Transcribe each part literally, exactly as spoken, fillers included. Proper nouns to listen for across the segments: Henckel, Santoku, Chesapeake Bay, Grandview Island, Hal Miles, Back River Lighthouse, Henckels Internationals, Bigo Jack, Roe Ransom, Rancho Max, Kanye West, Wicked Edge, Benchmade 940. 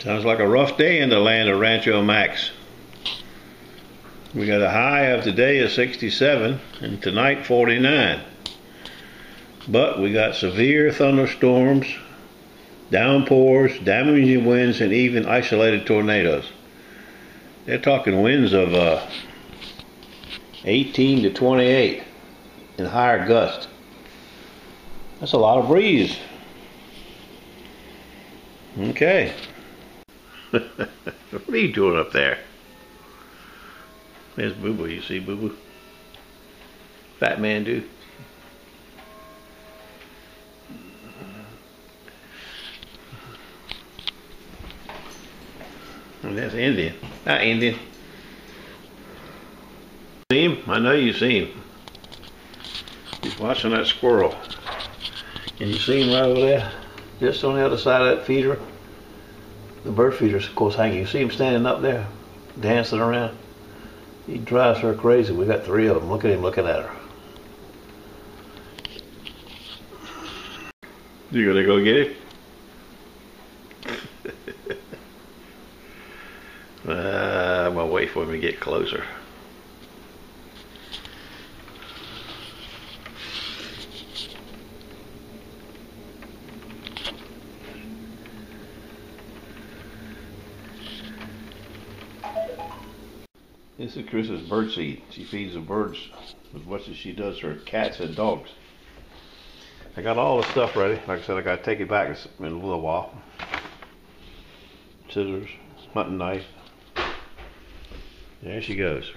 Sounds like a rough day in the land of Rancho Max. We got a high of today of sixty-seven and tonight forty-nine. But we got severe thunderstorms, downpours, damaging winds, and even isolated tornadoes. They're talking winds of uh, eighteen to twenty-eight and higher gusts. That's a lot of breeze. Okay. What are you doing up there? There's Boo Boo, you see Boo Boo? Fat man dude. And that's Indian. Not Indian. See him? I know you see him. He's watching that squirrel. And you see him right over there? Just on the other side of that feeder. The bird feeder's of course hanging. You see him standing up there, dancing around. He drives her crazy. We got three of them. Look at him looking at her. You gonna go get him? uh, I'm gonna wait for him to get closer. This is Chris's bird seed. She feeds the birds as much as she does her cats and dogs. I got all the stuff ready. Like I said, I got to take it back in a little while. Scissors, hunting knife. There she goes.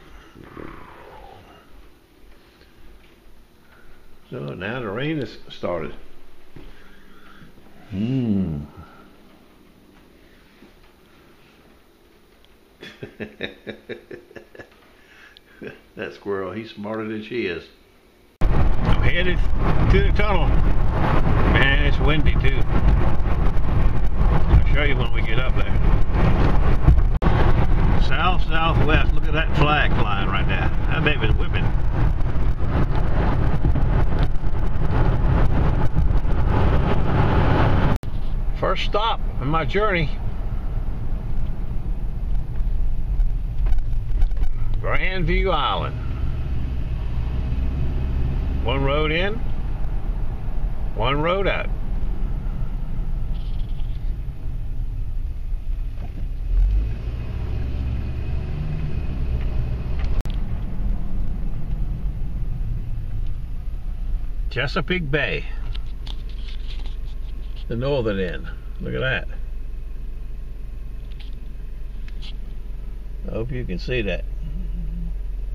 So now the rain has started. Hmm. That squirrel, he's smarter than she is. I'm headed to the tunnel. Man, it's windy too. I'll show you when we get up there. South, southwest, look at that flag flying right now. That baby's whipping. First stop on my journey. Grandview Island. One road in, one road out. Chesapeake Bay, the northern end. Look at that. I hope you can see that.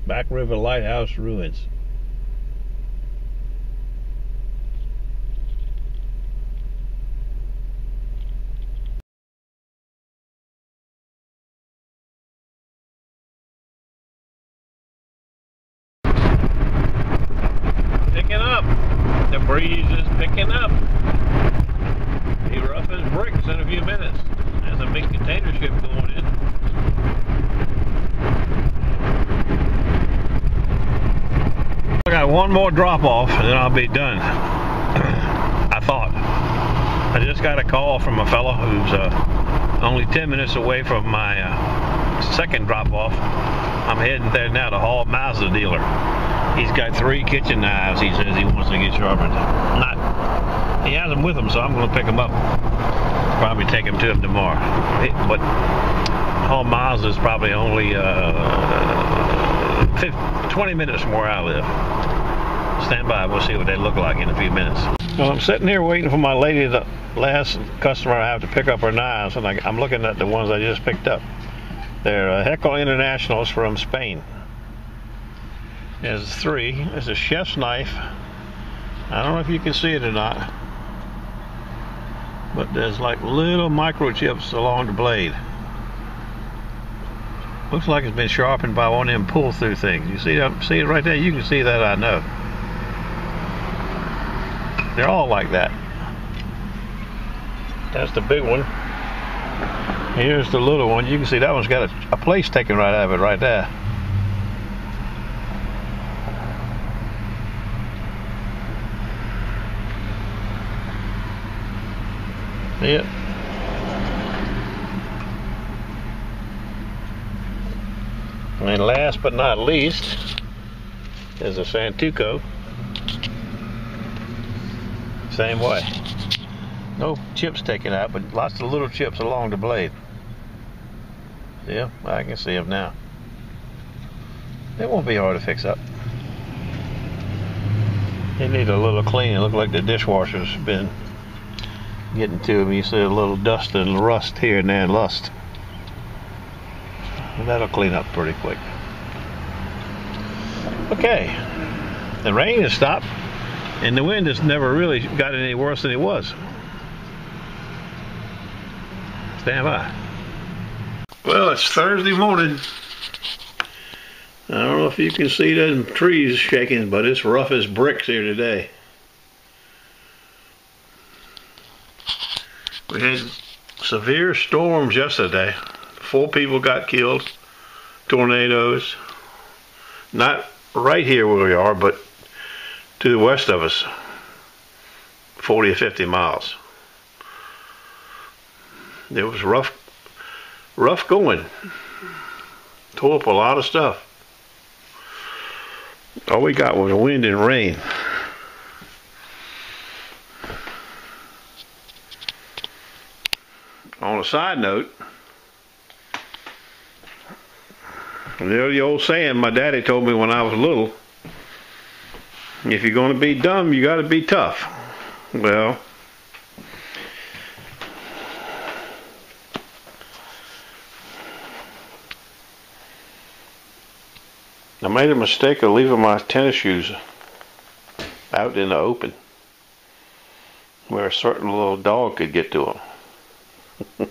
Back River Lighthouse ruins. Picking up. The breeze is picking up. Be rough as bricks in a few minutes. There's a big container ship going in. I got one more drop off and then I'll be done. I thought. I just got a call from a fellow who's uh, only ten minutes away from my uh, second drop off. I'm heading there now to Hal Miles, the dealer. He's got three kitchen knives he says he wants to get sharpened. Not, he has them with him, so I'm going to pick them up. Probably take them to him tomorrow. It, but Hal Miles is probably only uh, twenty minutes from where I live. Stand by, we'll see what they look like in a few minutes. Well, I'm sitting here waiting for my lady, the last customer I have to pick up her knives, and I, I'm looking at the ones I just picked up. They're uh, Henckels Internationals from Spain. There's three. There's a chef's knife. I don't know if you can see it or not, but there's like little microchips along the blade. Looks like it's been sharpened by one of them pull-through things. You see that? See it right there? You can see that, I know. They're all like that. That's the big one. Here's the little one. You can see that one's got a, a place taken right out of it right there. See it? And last but not least is a Santoku. Same way. No chips taken out, but lots of little chips along the blade. See them? I can see them now. They won't be hard to fix up. They need a little cleaning. Look like the dishwasher's been getting to them. You see a little dust and rust here and there, lust. That'll clean up pretty quick. Okay, the rain has stopped, and the wind has never really got any worse than it was. Stand by. Well, it's Thursday morning. I don't know if you can see them trees shaking, but it's rough as bricks here today. We had severe storms yesterday. Four people got killed, tornadoes. Not right here where we are, but to the west of us, forty or fifty miles. It was rough, rough going. Tore up a lot of stuff. All we got was wind and rain. On a side note, there's the old saying my daddy told me when I was little, if you're going to be dumb, you got to be tough. Well, I made a mistake of leaving my tennis shoes out in the open where a certain little dog could get to them.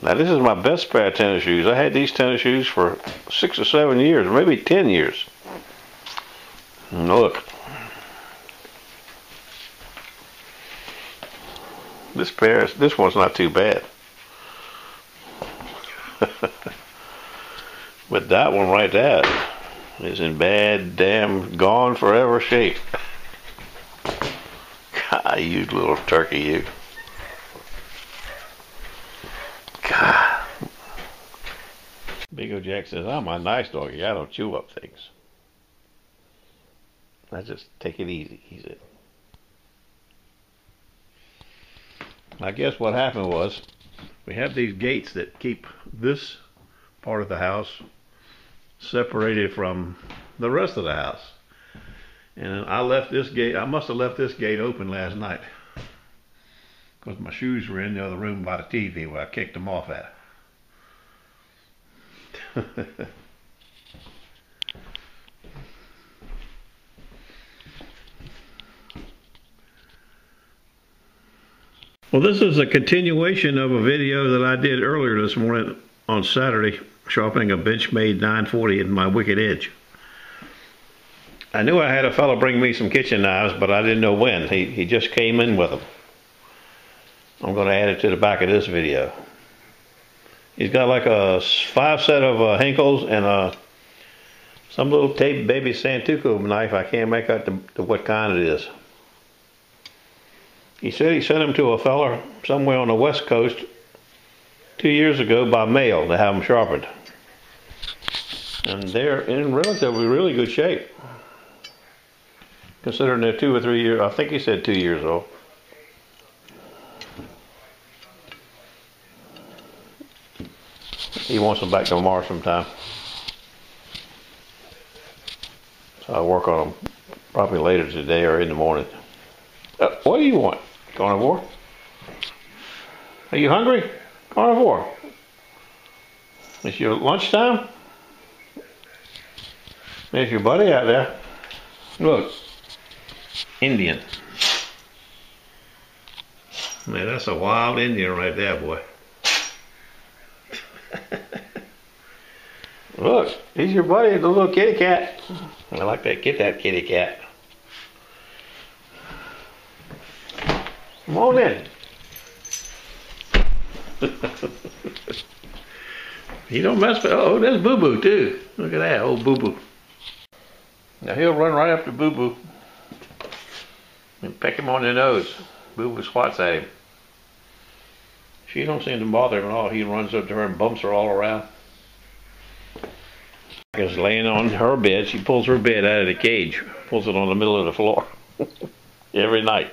Now this is my best pair of tennis shoes. I had these tennis shoes for six or seven years, maybe ten years. And look. This pair, this one's not too bad. But that one right there is in bad, damn, gone forever shape. God, you little turkey, you. Bigo Jack says, I'm a nice doggy. I don't chew up things. I just take it easy, he said. I guess what happened was, we have these gates that keep this part of the house separated from the rest of the house. And I left this gate, I must have left this gate open last night. Because my shoes were in the other room by the T V where I kicked them off at. Well, this is a continuation of a video that I did earlier this morning on Saturday, sharpening a Benchmade nine forty in my Wicked Edge. I knew I had a fellow bring me some kitchen knives, but I didn't know when. He, he just came in with them. I'm going to add it to the back of this video. He's got like a five set of uh, Henckels and a, some little tape baby Santoku knife. I can't make out the, the, what kind it is. He said he sent them to a fella somewhere on the west coast two years ago by mail to have them sharpened. And they're in relatively really good shape. Considering they're two or three years, I think he said two years old. He wants them back tomorrow sometime. So I'll work on them probably later today or in the morning. Uh, what do you want? Carnivore? Are you hungry? Carnivore? It's your lunchtime? There's your buddy out there. Look. Indian. Man, that's a wild Indian right there, boy. Look, he's your buddy, the little kitty cat. I like that. Get that kitty cat. Come on in. He don't mess with. Oh, there's Boo Boo too. Look at that, old Boo Boo. Now he'll run right up to Boo Boo and peck him on the nose. Boo Boo swats at him. She don't seem to bother him at all. He runs up to her and bumps her all around. is laying on her bed. She pulls her bed out of the cage, pulls it on the middle of the floor every night.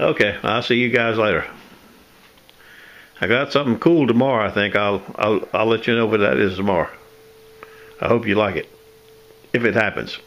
Okay, I'll see you guys later. I got something cool tomorrow. I think I'll I'll I'll let you know what that is tomorrow. I hope you like it, if it happens.